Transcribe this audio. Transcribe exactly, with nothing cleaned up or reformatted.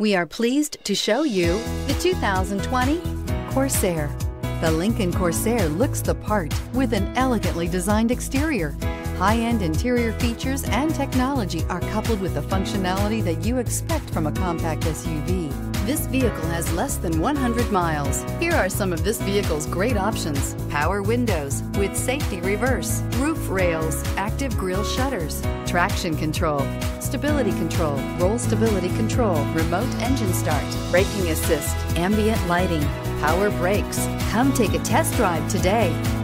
We are pleased to show you the two thousand twenty Corsair. The Lincoln Corsair looks the part with an elegantly designed exterior. High-end interior features and technology are coupled with the functionality that you expect from a compact S U V. This vehicle has less than one hundred miles. Here are some of this vehicle's great options: power windows with safety reverse, roof rails, active grille shutters, traction control, stability control, roll stability control, remote engine start, braking assist, ambient lighting, power brakes. Come take a test drive today.